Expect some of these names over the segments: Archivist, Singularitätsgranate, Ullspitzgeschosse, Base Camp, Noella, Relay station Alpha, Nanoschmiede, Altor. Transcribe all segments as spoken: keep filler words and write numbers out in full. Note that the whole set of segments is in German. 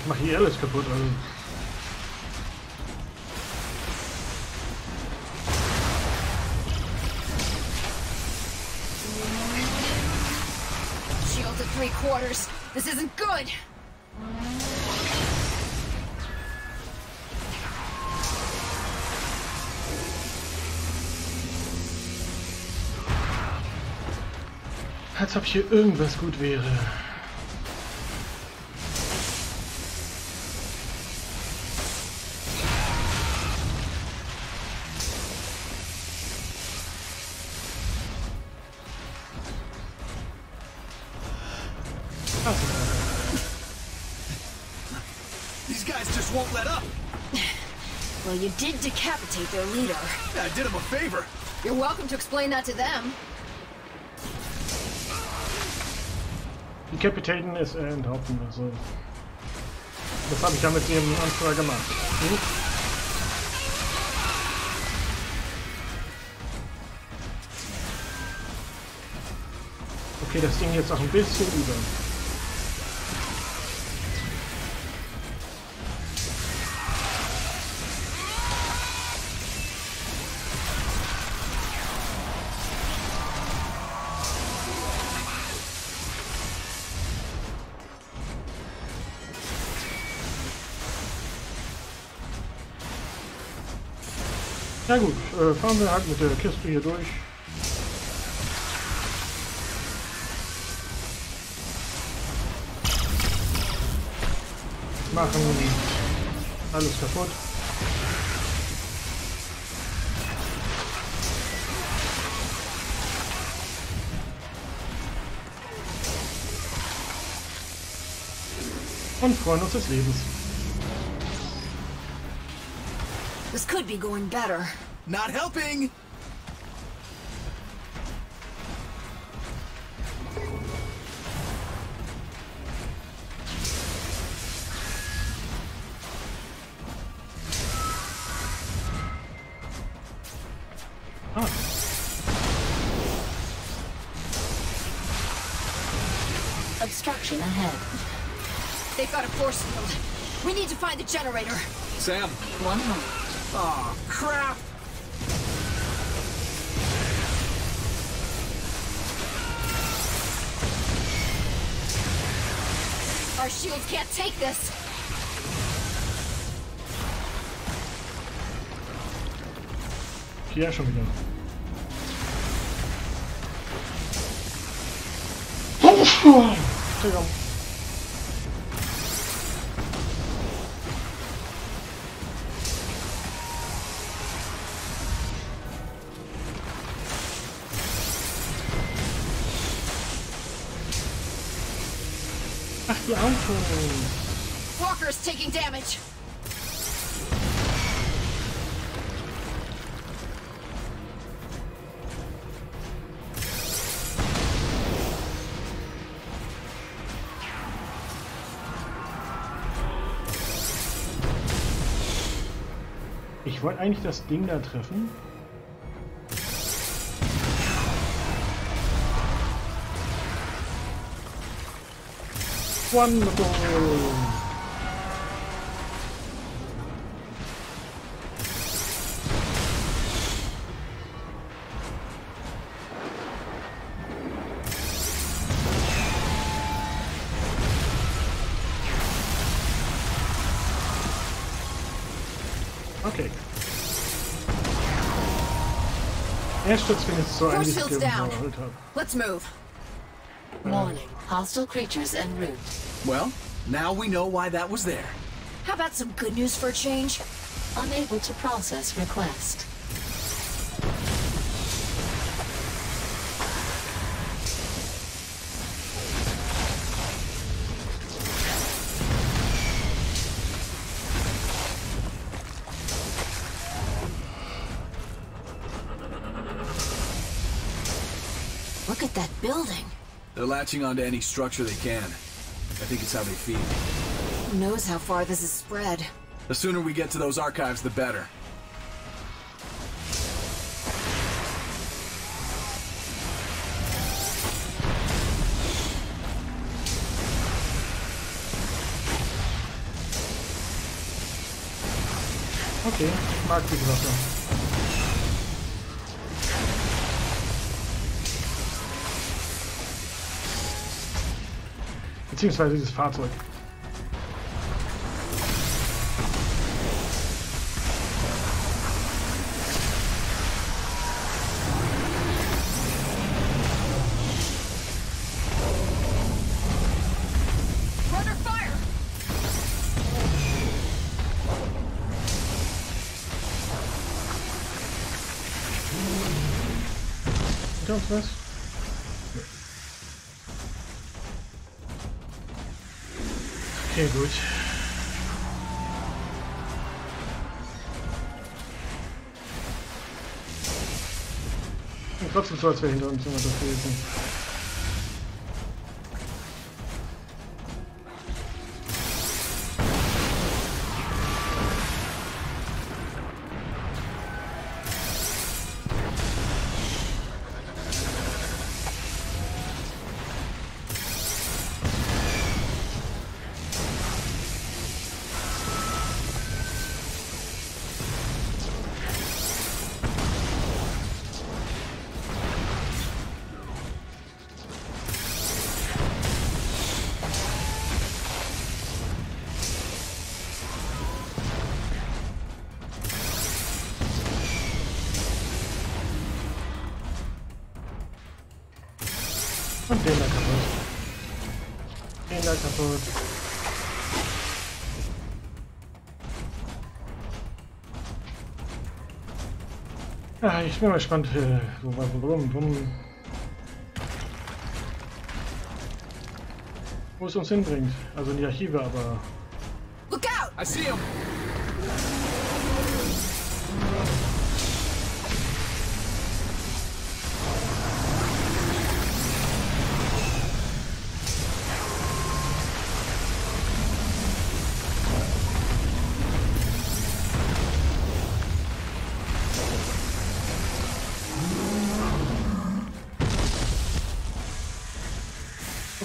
Ich mache hier alles kaputt, also. Shield to three quarters. This isn't good. Als ob hier irgendwas gut wäre. These guys just won't let up. Well, you did decapitate their leader. Yeah, I did him a favor. You're welcome to explain that to them. Capitaten ist äh, enthaupten, also das habe ich ja mit ihrem Anführer gemacht. Hm? Okay, das Ding jetzt auch ein bisschen über. Na gut, äh, fahren wir halt mit der Kiste hier durch. Machen alles kaputt. Und freuen uns des Lebens. This could be going better. Not helping. Huh. Obstruction ahead. They've got a force field. We need to find the generator. Sam. One moment. Oh, crap! Our shields can't take this! Hier schon wieder. Entschuldigung. Walker is taking damage. Ich wollte eigentlich das Ding da treffen. Wonderful. Okay. Erstens bin ich so ein bisschen geholt habe. Let's move. Morning. Hostile creatures en route. Well, now we know why that was there. How about some good news for a change? Unable to process request. Look at that building. They're latching onto any structure they can. I think it's how they feed. Who knows how far this is spread? The sooner we get to those archives, the better. Okay, ich mag die Waffe. Beziehungsweise dieses Fahrzeug. Was? Okay, gut. Und trotzdem so, als wäre hinter uns immer das gewesen. Und den da kaputt. Den da kaputt. Ja, ich bin mal gespannt, wo war rum, rum. Wo es uns hinbringt. Also in die Archive, aber. Look out! I see him!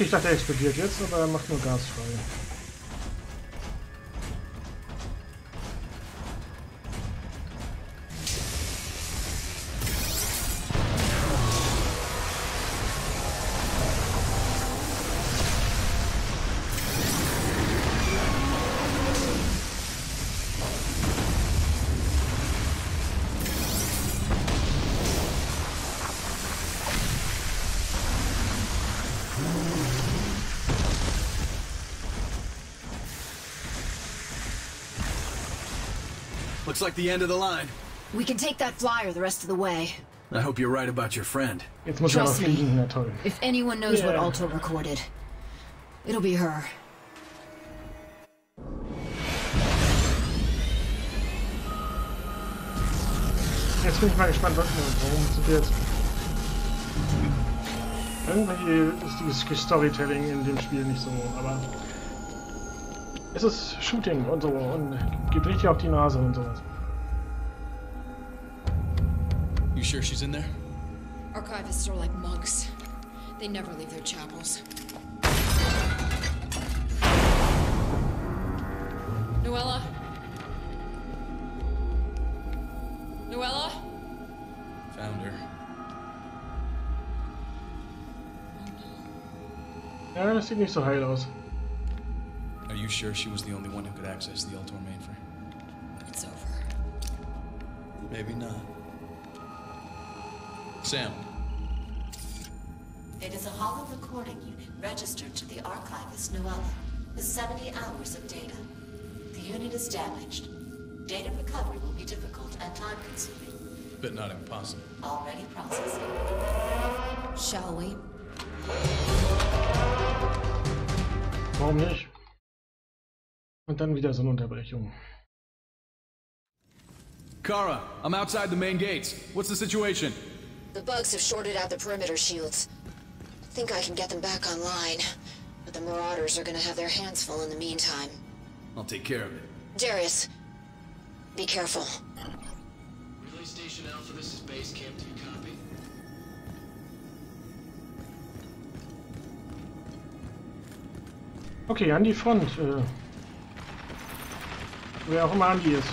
Ich dachte, er explodiert jetzt, aber er macht nur Gas frei. Looks like the end of the line. We can take that flyer the rest of the way. I hope you're right about your friend. Trust me, if anyone knows yeah. what Altor recorded, it'll be her. Jetzt bin ich mal gespannt, was wir jetzt. Irgendwie ist dieses Storytelling in dem Spiel nicht so, aber. Es ist Shooting und so und geht richtig auf die Nase und sowas. You sure she's in there? Archivists are like monks. They never leave their chapels. Noella? Noella? Found her. Ja, das sieht nicht so heil aus. Are you sure she was the only one who could access the Altor mainframe? It's over. Maybe not. Sam. It is a hollow recording unit registered to the archivist Noella with seventy hours of data. The unit is damaged. Data recovery will be difficult and time-consuming. But not impossible. Already processing. Shall we? Warum nicht? Und dann wieder so eine Unterbrechung. Kara, I'm outside the main gates. What's the situation? The bugs have shorted out the perimeter shields. I think I can get them back online, but the marauders are going to have their hands full in the meantime. I'll take care of it. Darius, be careful. Relay station Alpha, this is Base Camp. Do you copy? Okay, an die Front. Äh Wer auch immer an die ist.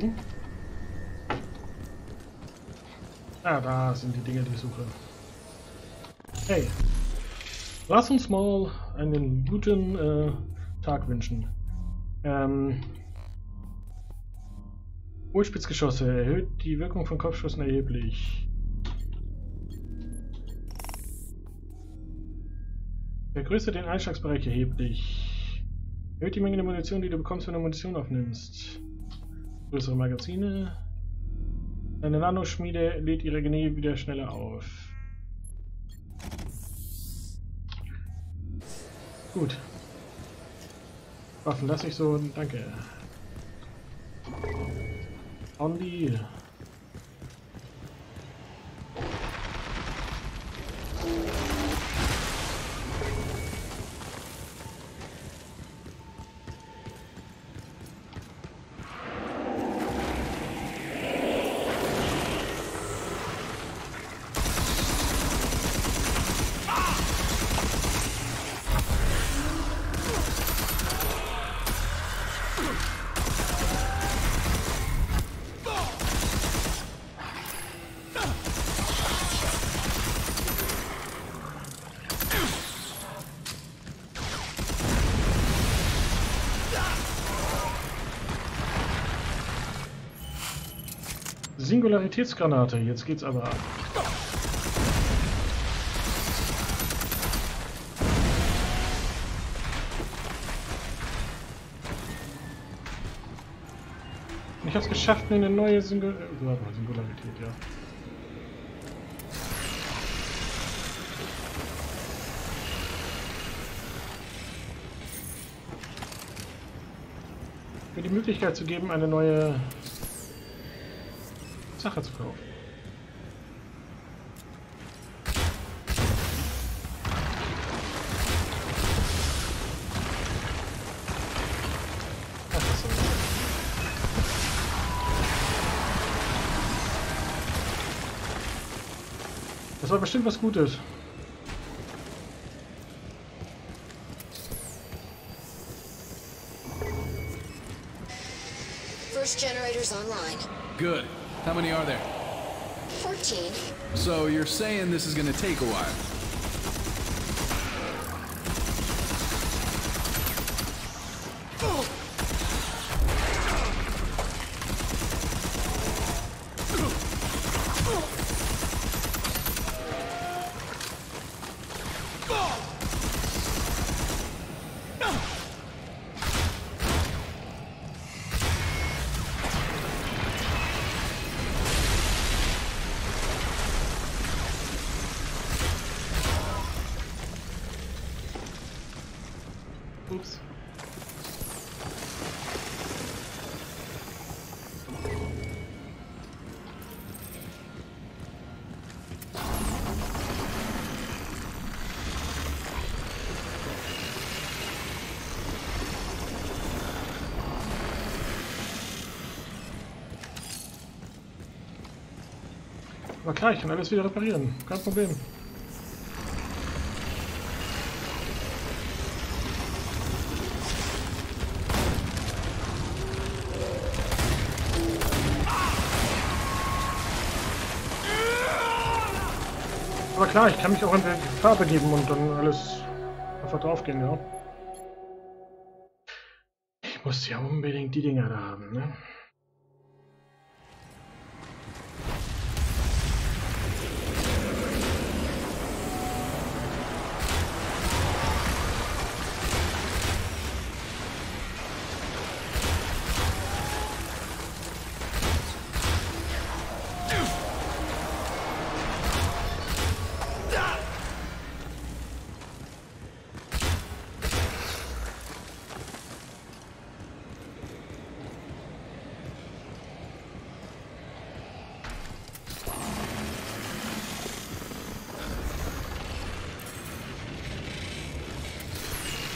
zu. Ah, da sind die Dinge, die ich suche. Hey, lass uns mal einen guten äh, Tag wünschen. Ähm, Ullspitzgeschosse erhöht die Wirkung von Kopfschüssen erheblich. Vergrößert den Einschlagsbereich erheblich. Erhöht die Menge der Munition, die du bekommst, wenn du Munition aufnimmst. Größere Magazine. Deine Nanoschmiede lädt ihre Genähe wieder schneller auf. Gut. Waffen lasse ich so, danke. On die. Singularitätsgranate, jetzt geht's aber ab. Ich hab's geschafft, eine neue Singul äh, Singularität, ja. Mir die Möglichkeit zu geben, eine neue Sache zu kaufen. Das ist so. Das war bestimmt was Gutes. First generators online. Good. How many are there? Fourteen. So you're saying this is going to take a while? Oh. Oops. Aber klar, ich kann alles wieder reparieren. Kein Problem. Aber klar, ich kann mich auch in die Gefahr begeben und dann alles einfach draufgehen, ja. Ich muss ja unbedingt die Dinger da haben, ne?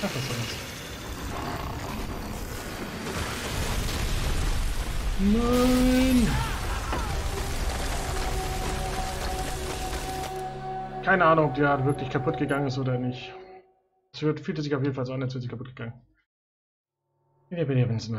Ach, was war das? Nein! Keine Ahnung, ob der wirklich kaputt gegangen ist oder nicht. Es fühlte sich auf jeden Fall so an, als wäre sie kaputt gegangen. Hier bin ich, wenn es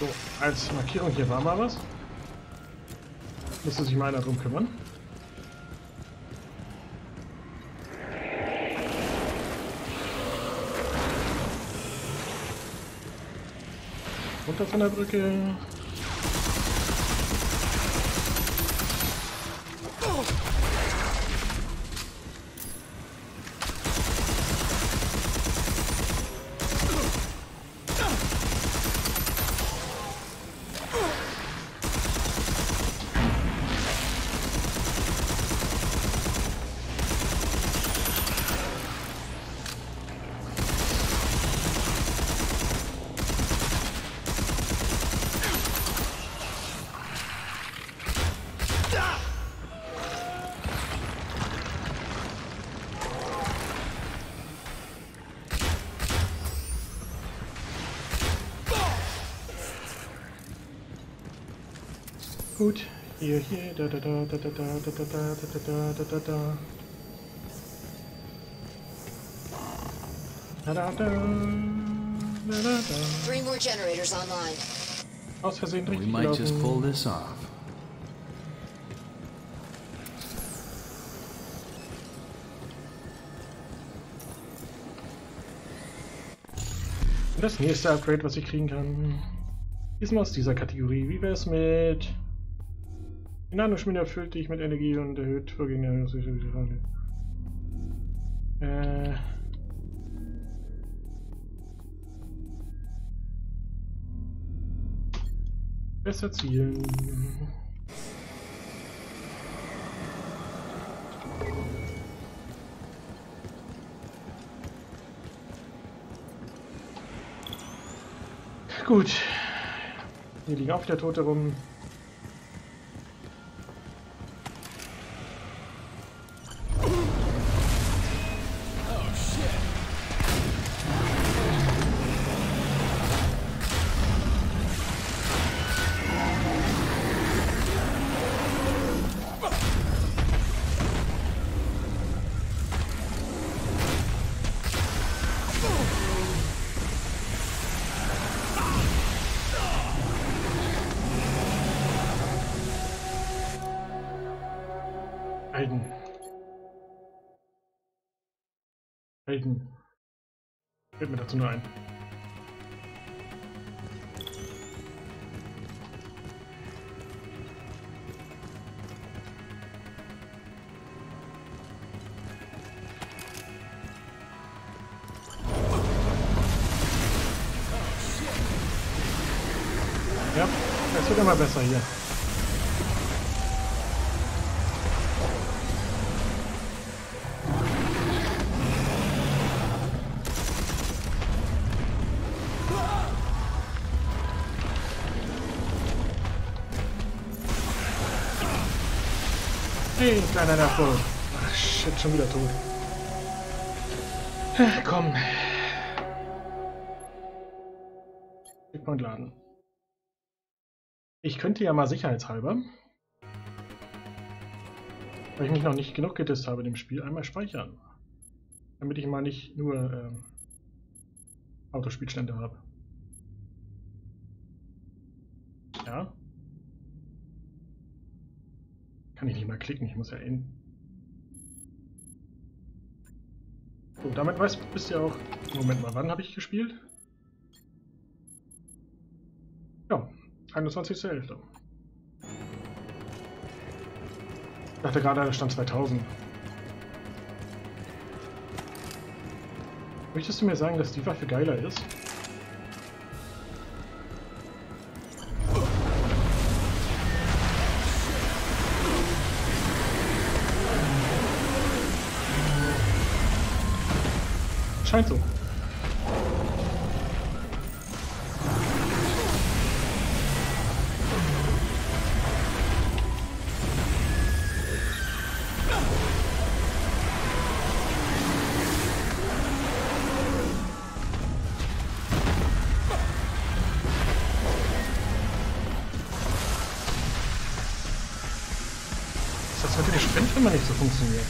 So, als Markierung hier war mal was. Müsste sich mal einer drum kümmern. Runter von der Brücke. Gut, hier, hier, da, da, da, da, da, da, da, da, da, da, da, da. Da, da, da, da, da. Three more generators online. Aus Versehen richtig. We might just pull this off. Das nächste Upgrade, was ich kriegen kann, ist mal aus dieser Kategorie. Wie wär's mit... Die Nanoschmiede erfüllt dich mit Energie und erhöht Vorgänge. Äh. Besser zielen. Gut. Hier liegen auch wieder Tote rum. Halten. Fällt mir dazu nur ein. Ja, es wird immer besser hier. Kleiner Nachfolger. Ach shit, schon wieder tot. Ach, komm. Checkpoint laden. Ich könnte ja mal sicherheitshalber, weil ich mich noch nicht genug getestet habe in dem Spiel, einmal speichern. Damit ich mal nicht nur ähm, Autospielstände habe. Ja. Kann ich nicht mal klicken, ich muss ja in. So, damit weißt du, bist ja auch. Moment mal, wann habe ich gespielt? Ja, einundzwanzigster elfter Ich dachte gerade, da stand zweitausend. Möchtest du mir sagen, dass die Waffe geiler ist? Scheint so. Ist das heute der Sprint, wenn man nicht so funktioniert?